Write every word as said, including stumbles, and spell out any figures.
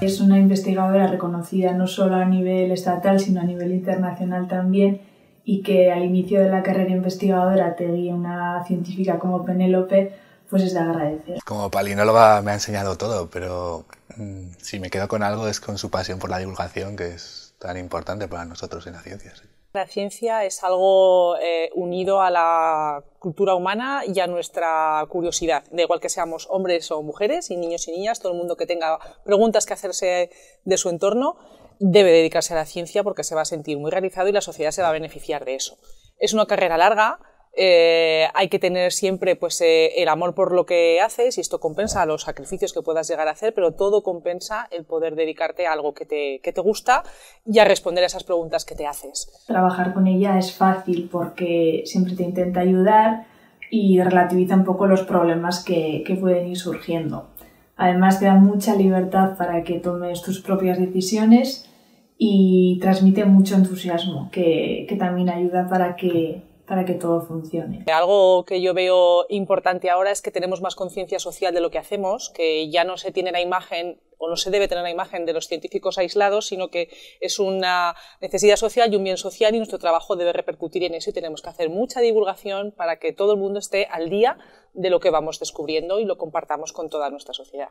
Es una investigadora reconocida no solo a nivel estatal, sino a nivel internacional también, y que al inicio de la carrera investigadora te guíe una científica como Penélope, pues es de agradecer. Como palinóloga me ha enseñado todo, pero mmm, si me quedo con algo es con su pasión por la divulgación, que es tan importante para nosotros en la ciencia. ¿Sí? La ciencia es algo eh, unido a la cultura humana y a nuestra curiosidad. Da igual que seamos hombres o mujeres, y niños y niñas, todo el mundo que tenga preguntas que hacerse de su entorno debe dedicarse a la ciencia porque se va a sentir muy realizado y la sociedad se va a beneficiar de eso. Es una carrera larga. Eh, hay que tener siempre pues, eh, el amor por lo que haces, y esto compensa los sacrificios que puedas llegar a hacer, pero todo compensa el poder dedicarte a algo que te, que te gusta y a responder a esas preguntas que te haces. Trabajar con ella es fácil porque siempre te intenta ayudar y relativiza un poco los problemas que, que pueden ir surgiendo. Además te da mucha libertad para que tomes tus propias decisiones y transmite mucho entusiasmo, que, que también ayuda para que para que todo funcione. Algo que yo veo importante ahora es que tenemos más conciencia social de lo que hacemos, que ya no se tiene la imagen o no se debe tener la imagen de los científicos aislados, sino que es una necesidad social y un bien social, y nuestro trabajo debe repercutir en eso, y tenemos que hacer mucha divulgación para que todo el mundo esté al día de lo que vamos descubriendo y lo compartamos con toda nuestra sociedad.